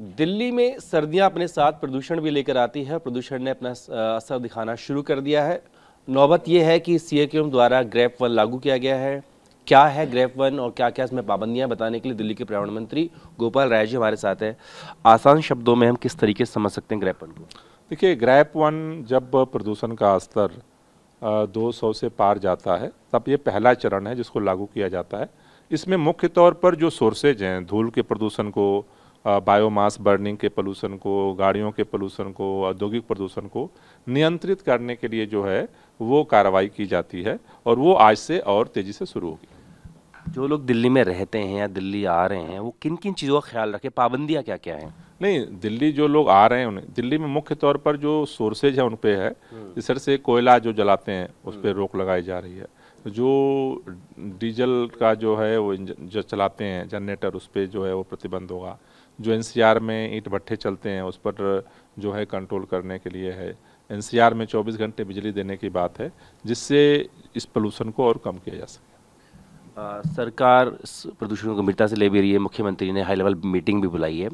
दिल्ली में सर्दियां अपने साथ प्रदूषण भी लेकर आती है। प्रदूषण ने अपना असर दिखाना शुरू कर दिया है। नौबत यह है कि सीएक्यूएम द्वारा ग्रेप 1 लागू किया गया है। क्या है ग्रेप 1 और क्या क्या इसमें पाबंदियां, बताने के लिए दिल्ली के पर्यावरण मंत्री गोपाल राय जी हमारे साथ हैं। आसान शब्दों में हम किस तरीके से समझ सकते हैं ग्रेप 1 को? देखिए, ग्रेप 1 जब प्रदूषण का स्तर 200 से पार जाता है तब ये पहला चरण है जिसको लागू किया जाता है। इसमें मुख्य तौर पर जो सोर्सेज हैं, धूल के प्रदूषण को, बायोमास बर्निंग के पोलूषण को, गाड़ियों के पोलूषण को, औद्योगिक प्रदूषण को नियंत्रित करने के लिए जो है वो कार्रवाई की जाती है और वो आज से और तेज़ी से शुरू होगी। जो लोग दिल्ली में रहते हैं या दिल्ली आ रहे हैं वो किन किन चीज़ों का ख्याल रखें, पाबंदियाँ क्या क्या हैं? नहीं, दिल्ली जो लोग आ रहे हैं उन्हें दिल्ली में मुख्य तौर पर जो सोर्सेज है उन पर है। इस तरह से कोयला जो जलाते हैं उस पर रोक लगाई जा रही है। जो डीजल का जो है वो जो चलाते हैं जनरेटर, उस पर जो है वो प्रतिबंध होगा। जो एनसीआर में ईंट भट्ठे चलते हैं उस पर जो है कंट्रोल करने के लिए है। एनसीआर में 24 घंटे बिजली देने की बात है जिससे इस पोल्यूशन को और कम किया जा सके। सरकार प्रदूषण को गंभीरता से ले भी रही है। मुख्यमंत्री ने हाई लेवल मीटिंग भी बुलाई है,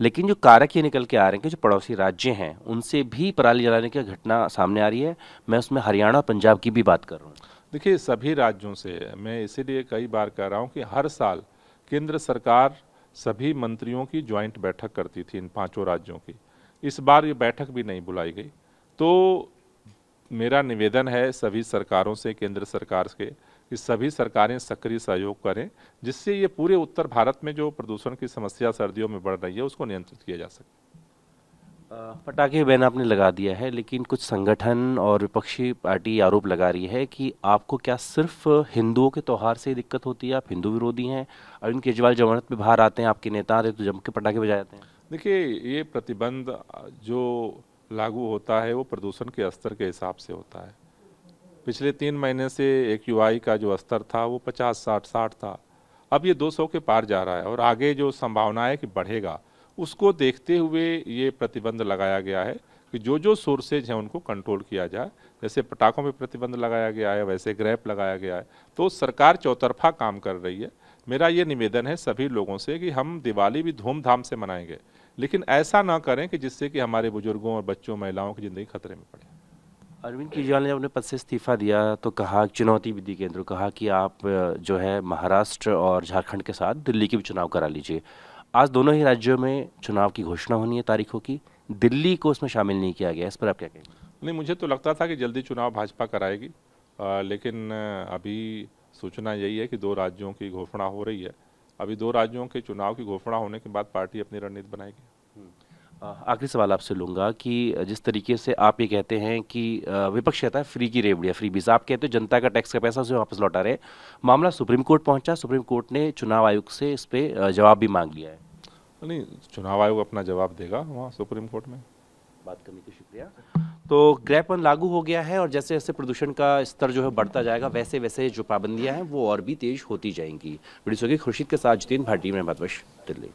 लेकिन जो कारक ये निकल के आ रहे हैं कि जो पड़ोसी राज्य हैं उनसे भी पराली जलाने की घटना सामने आ रही है। मैं उसमें हरियाणा पंजाब की भी बात कर रहा हूँ। देखिए, सभी राज्यों से मैं इसीलिए कई बार कह रहा हूँ कि हर साल केंद्र सरकार सभी मंत्रियों की ज्वाइंट बैठक करती थी इन पांचों राज्यों की। इस बार ये बैठक भी नहीं बुलाई गई। तो मेरा निवेदन है सभी सरकारों से, केंद्र सरकार के, कि सभी सरकारें सक्रिय सहयोग करें जिससे ये पूरे उत्तर भारत में जो प्रदूषण की समस्या सर्दियों में बढ़ रही है उसको नियंत्रित किया जा सके। पटाखे बैन आपने लगा दिया है, लेकिन कुछ संगठन और विपक्षी पार्टी आरोप लगा रही है कि आपको क्या सिर्फ हिंदुओं के त्यौहार से ही दिक्कत होती है, आप हिंदू विरोधी हैं। अरविंद केजरीवाल जमानत पे बाहर आते हैं, आपके नेता तो जम के पटाखे बजा जाते हैं। देखिए, ये प्रतिबंध जो लागू होता है वो प्रदूषण के स्तर के हिसाब से होता है। पिछले 3 महीने से एक यूआई का जो स्तर था वो 50-60 था, अब ये 200 के पार जा रहा है और आगे जो संभावना है कि बढ़ेगा, उसको देखते हुए ये प्रतिबंध लगाया गया है कि जो जो सोर्सेज हैं उनको कंट्रोल किया जाए। जैसे पटाखों पे प्रतिबंध लगाया गया है वैसे ग्रेप लगाया गया है। तो सरकार चौतरफा काम कर रही है। मेरा ये निवेदन है सभी लोगों से कि हम दिवाली भी धूमधाम से मनाएंगे, लेकिन ऐसा ना करें कि जिससे कि हमारे बुजुर्गों और बच्चों, महिलाओं की ज़िंदगी खतरे में पड़े। अरविंद केजरीवाल ने अपने पद से इस्तीफा दिया तो कहा, चुनौती भी दी केंद्र को, कहा कि आप जो है महाराष्ट्र और झारखंड के साथ दिल्ली के भी चुनाव करा लीजिए। आज दोनों ही राज्यों में चुनाव की घोषणा होनी है, तारीखों की, दिल्ली को उसमें शामिल नहीं किया गया, इस पर आप क्या कहेंगे? नहीं, मुझे तो लगता था कि जल्दी चुनाव भाजपा कराएगी, लेकिन अभी सूचना यही है कि 2 राज्यों की घोषणा हो रही है। अभी 2 राज्यों के चुनाव की घोषणा होने के बाद पार्टी अपनी रणनीति बनाएगी। आखिरी सवाल आपसे लूँगा कि जिस तरीके से आप ये कहते हैं कि विपक्ष कहता है फ्री की रेवड़िया, फ्री बीज, आप कहते हो जनता का टैक्स का पैसा उसे वापस लौटा रहे। मामला सुप्रीम कोर्ट पहुंचा, सुप्रीम कोर्ट ने चुनाव आयोग से इस पर जवाब भी मांग लिया है। नहीं, चुनाव आयोग अपना जवाब देगा वहाँ सुप्रीम कोर्ट में। बात करने के शुक्रिया। तो ग्रेप 1 लागू हो गया है और जैसे जैसे प्रदूषण का स्तर जो है बढ़ता जाएगा वैसे वैसे जो पाबंदियाँ हैं वो और भी तेज होती जाएंगी। वीडियो की खुर्शीद के साथ जतीन भट्टी में, दिल्ली।